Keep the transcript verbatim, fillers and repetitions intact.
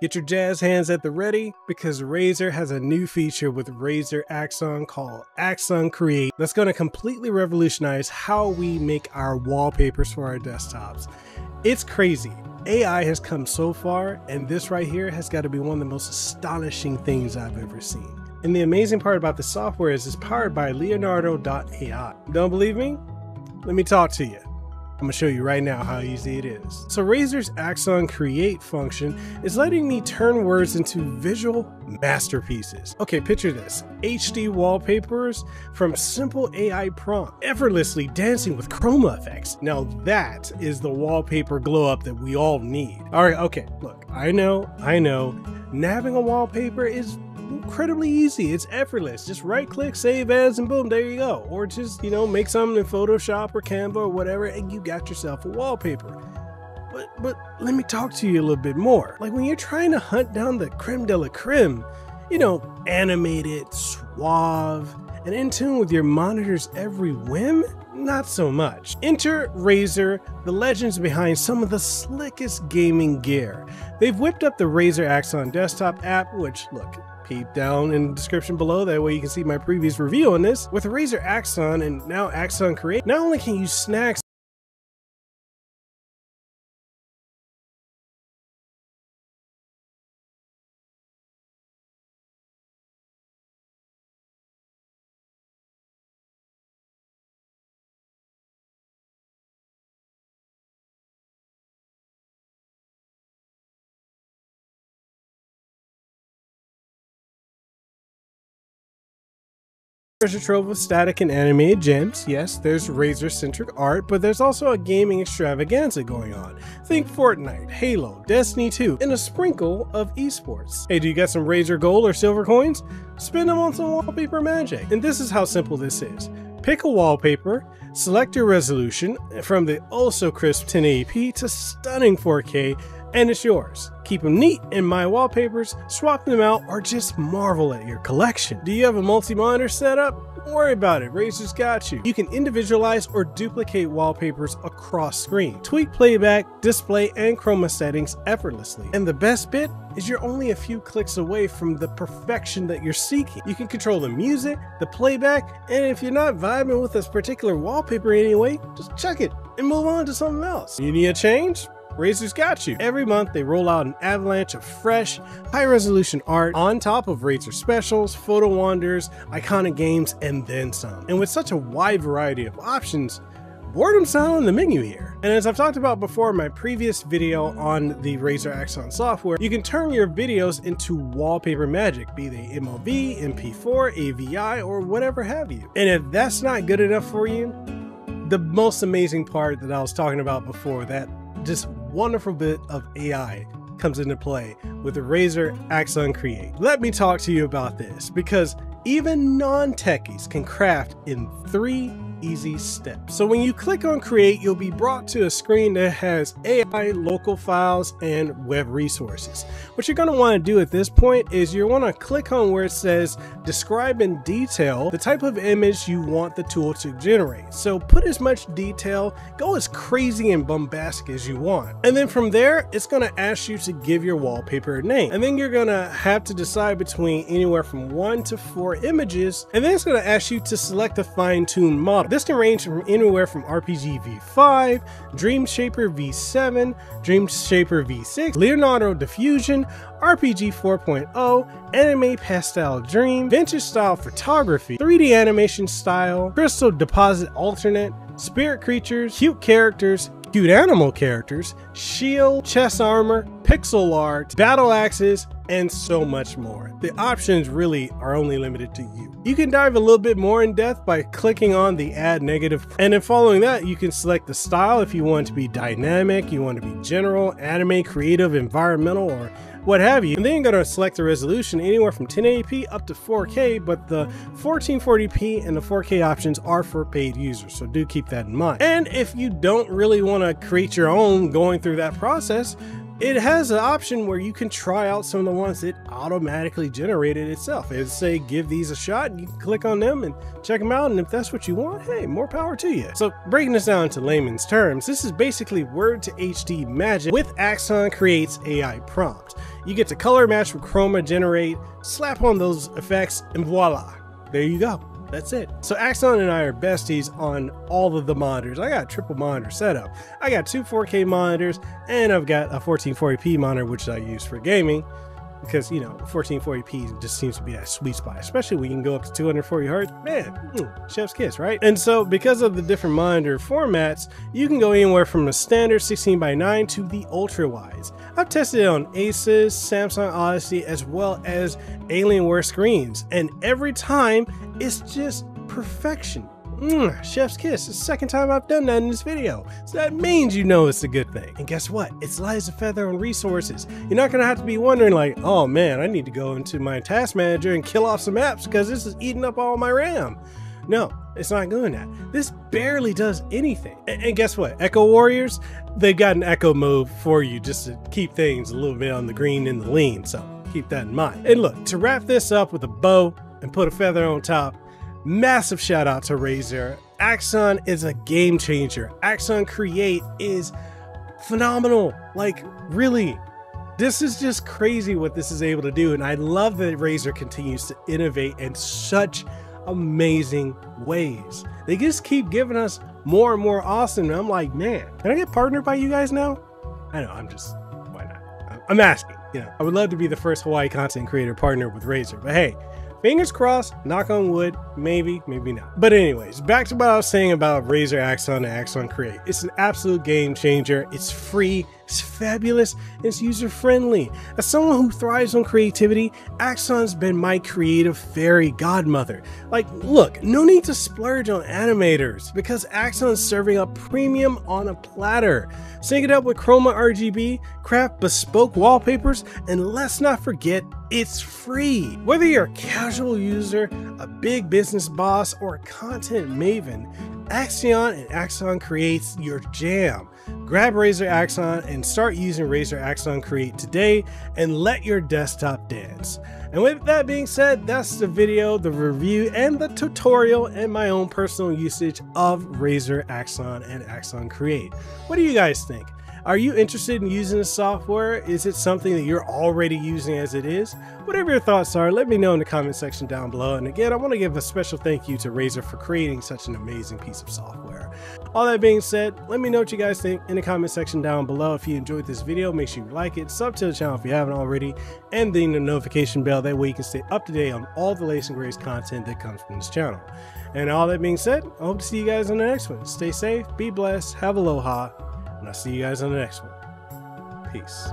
Get your jazz hands at the ready, because Razer has a new feature with Razer Axon called Axon Create that's going to completely revolutionize how we make our wallpapers for our desktops. It's crazy. A I has come so far, and this right here has got to be one of the most astonishing things I've ever seen. And the amazing part about the software is it's powered by Leonardo dot A I. Don't believe me? Let me talk to you. I'm gonna show you right now how easy it is. So Razer's Axon Create function is letting me turn words into visual masterpieces. Okay, picture this, H D wallpapers from simple A I prompt, effortlessly dancing with chroma effects. Now that is the wallpaper glow up that we all need. All right, okay, look, I know, I know, nabbing a wallpaper is incredibly easy. It's effortless. Just right click, save as, and boom, there you go. Or just, you know, make something in Photoshop or Canva or whatever, and you got yourself a wallpaper. But, but let me talk to you a little bit more. Like when you're trying to hunt down the creme de la creme, you know, animated, suave, and in tune with your monitor's every whim, not so much. Enter Razer, the legends behind some of the slickest gaming gear. They've whipped up the Razer Axon desktop app, which, look, peep down in the description below, that way you can see my previous review on this. With Razer Axon and now Axon Create, not only can you snag there's a trove of static and animated gems. Yes, there's Razer-centric art, but there's also a gaming extravaganza going on. Think Fortnite, Halo, Destiny two, and a sprinkle of esports. Hey, do you got some Razer gold or silver coins? Spend them on some wallpaper magic. And this is how simple this is. Pick a wallpaper, select your resolution from the oh-so-crisp ten eighty p to stunning four K, and it's yours. Keep them neat in my wallpapers, swap them out, or just marvel at your collection. Do you have a multi-monitor setup? Don't worry about it, Razer's got you. You can individualize or duplicate wallpapers across screen, tweak playback, display, and chroma settings effortlessly. And the best bit is you're only a few clicks away from the perfection that you're seeking. You can control the music, the playback, and if you're not vibing with this particular wallpaper anyway, just chuck it and move on to something else. You need a change? Razer's got you. Every month they roll out an avalanche of fresh, high-resolution art on top of Razer specials, photo wonders, iconic games, and then some. And with such a wide variety of options, boredom's not on the menu here. And as I've talked about before in my previous video on the Razer Axon software, you can turn your videos into wallpaper magic, be they M O V, M P four, A V I, or whatever have you. And if that's not good enough for you, the most amazing part that I was talking about before, that just wonderful bit of A I comes into play with the Razer Axon Create. Let me talk to you about this, because even non-techies can craft in three easy steps. So when you click on Create, you'll be brought to a screen that has A I, local files, and web resources. What you're going to want to do at this point is you want to click on where it says describe in detail the type of image you want the tool to generate. So put as much detail, go as crazy and bombastic as you want. And then from there, it's going to ask you to give your wallpaper a name. And then you're going to have to decide between anywhere from one to four images. And then it's going to ask you to select a fine-tuned model. This can range from anywhere from R P G V five, Dream Shaper V seven, Dream Shaper V six, Leonardo Diffusion, R P G four point oh, Anime Pastel Dream, Vintage Style Photography, three D Animation Style, Crystal Deposit Alternate, Spirit Creatures, Cute Characters, Cute Animal Characters, Shield, Chest Armor, Pixel Art, Battle Axes, and so much more. The options really are only limited to you. You can dive a little bit more in depth by clicking on the add negative, and then following that, you can select the style if you want to be dynamic, you want to be general, anime, creative, environmental, or what have you. And then you're going to select the resolution anywhere from ten eighty p up to four K, but the fourteen forty p and the four K options are for paid users, so do keep that in mind. And if you don't really want to create your own going through that process, it has an option where you can try out some of the ones that automatically generated itself. It'd say, give these a shot, and you can click on them and check them out. And if that's what you want, hey, more power to you. So breaking this down into layman's terms, this is basically word to H D magic with Axon Create's A I prompt. You get to color match with Chroma, generate, slap on those effects, and voila, there you go. That's it. So Axon and I are besties on all of the monitors. I got a triple monitor setup. I got two four K monitors, and I've got a fourteen forty p monitor, which I use for gaming, because, you know, fourteen forty p just seems to be that sweet spot, especially when you can go up to two hundred forty hertz. Man, mm, chef's kiss, right? And so because of the different monitor formats, you can go anywhere from a standard sixteen by nine to the ultra wides. I've tested it on Asus, Samsung Odyssey, as well as Alienware screens, and every time it's just perfection. Mm, chef's kiss. It's the second time I've done that in this video, so that means you know it's a good thing. And guess what? It's light as a feather on resources. You're not gonna have to be wondering like, oh man, I need to go into my task manager and kill off some apps because this is eating up all my RAM. No, it's not doing that. This barely does anything. And, and guess what? Echo Warriors, they've got an echo mode for you just to keep things a little bit on the green and the lean, so keep that in mind. And look, to wrap this up with a bow and put a feather on top, massive shout out to Razer. Axon is a game changer. Axon Create is phenomenal. Like, really, this is just crazy what this is able to do. And I love that Razer continues to innovate in such amazing ways. They just keep giving us more and more awesome. And I'm like, man, can I get partnered by you guys now? I know, I'm just, why not? I'm asking. You know, I would love to be the first Hawaii content creator partner with Razer, but hey, fingers crossed, knock on wood, maybe, maybe not. But anyways, back to what I was saying about Razer Axon and Axon Create. It's an absolute game changer. It's free, it's fabulous, and it's user-friendly. As someone who thrives on creativity, Axon's been my creative fairy godmother. Like, look, no need to splurge on animators because Axon's serving up premium on a platter. Sync it up with Chroma R G B, craft bespoke wallpapers, and let's not forget, it's free. Whether you're a casual user, a big business boss, or a content maven, Axon and Axon Create's your jam. Grab Razer Axon and start using Razer Axon Create today and let your desktop dance. And with that being said, that's the video, the review, and the tutorial, and my own personal usage of Razer Axon and Axon Create. What do you guys think? Are you interested in using the software? Is it something that you're already using as it is? Whatever your thoughts are, let me know in the comment section down below. And again, I want to give a special thank you to Razer for creating such an amazing piece of software. All that being said, let me know what you guys think in the comment section down below. If you enjoyed this video, make sure you like it, sub to the channel if you haven't already, and ding the notification bell. That way you can stay up to date on all the latest and greatest content that comes from this channel. And all that being said, I hope to see you guys in the next one. Stay safe, be blessed, have aloha. And I'll see you guys on the next one. Peace.